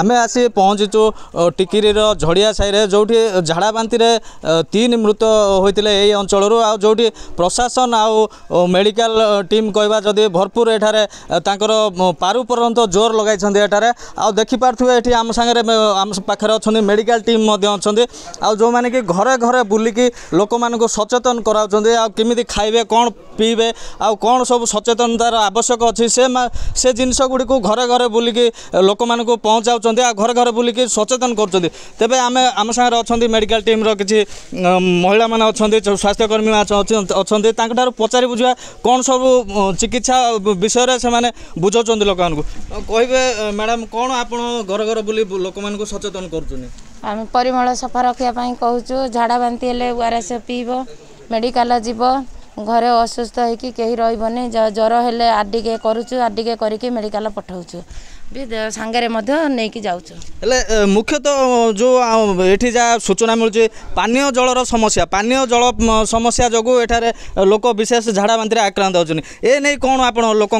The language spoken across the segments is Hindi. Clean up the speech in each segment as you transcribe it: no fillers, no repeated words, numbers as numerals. आम आसी पहुँचीचु टिकिरीर झड़िया साईरे जोठी झाड़ाबांती तीन मृत होते यही अंचल आ जोठी प्रशासन आउ मेडिकल टीम कहवा जदि भरपूर एठारे पारुपर्यंत जोर लगाई एठारे आखिपे ये आम सागर आम पाखे अच्छा मेडिकल टीम अच्छा जो मैंने कि घरे घरे बुलिकी लोक मानक सचेतन कराउछन्ते केमिति खाइबे कौन पीबे आउ कौन सब सचेतनतार आवश्यक अच्छी से जिनस गुड़ी घरे घरे बुलिकी लोक मानक पहुँचाउछन्ते आ घरे घरे बुलिकी सचेतन करुछन्ते। तेबे आमे आम सागर अच्छन्ते मेडिकल टीम रो किछि महिला माने अच्छन्ते स्वास्थ्यकर्मी अच्छन्ते तांक ठार पचारि बुझा कौन सब चिकित्सा विषय रे से माने बुझाउछन्ते लोक मानक कहबे मैडम कौन आपण घर घर बुली लोक मानक सचेतन करुछन्ते। आम परिमल सफा रखापी कहूँ झाड़ा बांती ओआरएस पीब मेडिकल जीव घरे असुस्थ होई रही ज्वर हेले आरडीके करूचु आरडीके करके मेडिकल पठाऊचु भी सांगे नहीं कि जाऊँ। मुख्यतः जो ये जहाँ सूचना मिलूँ पानीय जलर समस्या पानीय जल समस्या जो एठारे लोक विशेष झाड़ा बांती आक्रांत होने ए नहीं कौन आप लोक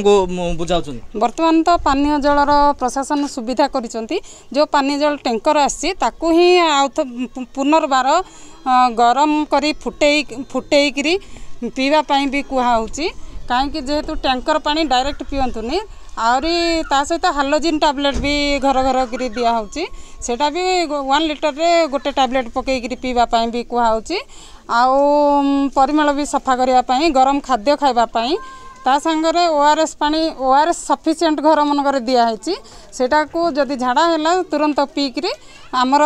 बुझा बर्तमान तो पानीय जलर प्रशासन सुविधा कर जो पानीय जल टैंकर आसी पुनर्बार गरम कर फुटे फुटेकरी पीवाई भी कहुच्ची कहीं जेहेतु टैंकर पानी डायरेक्ट पींतुनि आहरी ता सहित हालोजिन टैबलेट भी घर घर कर दिहे सेटा भी 1 लिटर रे गोटे टैबलेट पकईकरी पीवाई भी कहुच्ची आउ परिमल भी सफा करने गरम खाद्य खावाई ता सांगे ओआरएस पानी ओआरएस सफिशिएंट घर मनकर दिखाई सेटा को जदि झाड़ा है तुरंत पीकरी आमर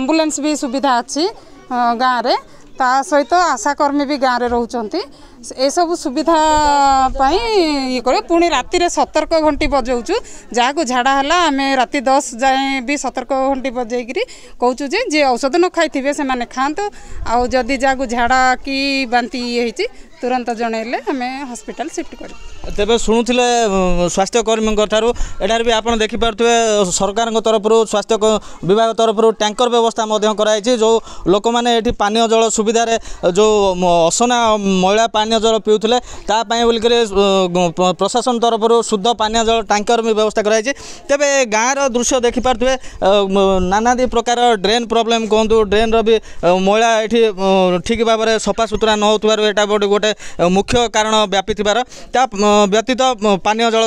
एम्बुलेंस भी सुविधा अच्छी गाँव में ता सहित आशाकर्मी भी गाँव में रोचती एसबू सुविधा ये कर पुणी रातिर 17 घंटी बजाऊँ जहाँ झाड़ा है आम राति 10 जाए भी 17 घंटी बजेक कहूँ जे औषध न खाई से मैंने खातु आउ जदि जहाँ झाड़ा कि बांती ये तुरंत जनइले आम हस्पिटाल सिफ्ट कर। तेबे शुणुले स्वास्थ्यकर्मी ठार् भी आपड़ देखिपे सरकार तरफ स्वास्थ्य विभाग तरफ टैंकर व्यवस्था कराई जो लोक मैंने पानीय जल सुविधा जो असना महिला पानीय जल पीऊले बोलिक प्रशासन तरफ शुद्ध पानीय जल टैंकर भी व्यवस्था कराई। तेबे गाँवर दृश्य देखिपे नानादी प्रकार ड्रेन प्रॉब्लम कहतु ड्रेन भी महिला ये ठीक भाव में सफासुतरा न होता गोटे मुख्य कारण व्यापी थीबार ता व्यतीत पानीय जल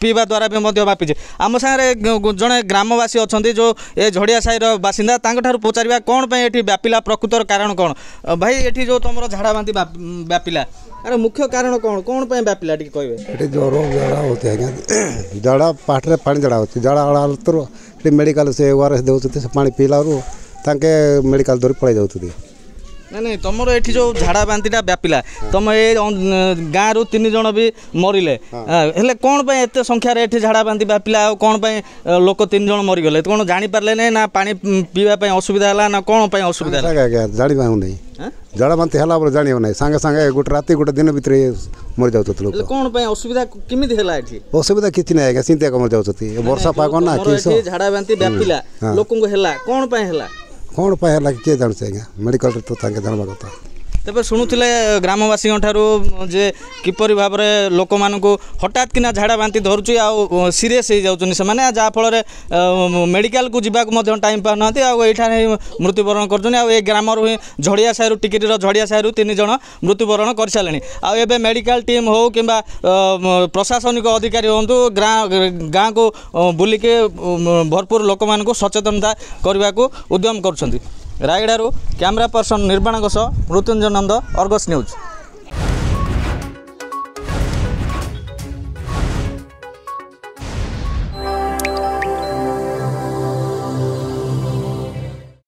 पीवा द्वारा भी मध्य व्यापी आम सागर जड़े ग्रामवासी अच्छा जो ये झड़िया साईर बासिंदा पचार कौन ये व्यापिला प्रकृतर कारण कौन भाई ये जो तुम झाड़ा बांती व्यापिला अरे मुख्य कारण कौन कौन व्यापिला कहे ज्वर झाड़ा होती है झाड़ा पहाड़े पानी झाड़ा होती झाड़ा मेडिकल से ओआरएस देते पानी पीला मेडिकल धरी पड़े जाती ना नहीं तुम ये जो झाड़ा बांती व्यापिला तुम ये गाँव रु 3 जन भी मरिले हेले कौन पे एत संख्यार ये झाड़ा बांती व्यापिला कौन पे लोक 3 जन मरीगले कौन जानी पारले नहीं ना पानी पीवाई असुविधा है ना कौन असुविधा जानी नहीं झाड़ा बांती है जानी ना सांगे सांगे गोटे राति गोटे दिन भितर मरी जाऊँ कौन असुविधा किमिति है असुविधा किसी ना आज सींतिया मरी जाऊँ वर्षा पाग ना झाड़ा बांती व्यापिला लोक कौन है कौन पाए किए जानते आज मेडिकल तो जानवा कथा। तेबे शुणुले ग्रामवासी जे किपर भाव में लोक मानक हठात किना झाड़ा बांती धरुची आ सीरीयस हो जाने जाफल मेडिकल को जावाक टाइम पा ना आईठार ही मृत्युबरण कर ग्राम रु ही झड़िया साईर टिकिरीर झड़िया साईर 3 जन मृत्युबरण कर सारे आए मेडिकल टीम हो कि प्रशासनिक अधिकारी हूँ गाँ को बुलिके भरपूर लोक मानक सचेतनता करने को उद्यम कर। रायगडारू कैमरा पर्सन निर्माण मृत्युंजय नंद, आर्गस न्यूज।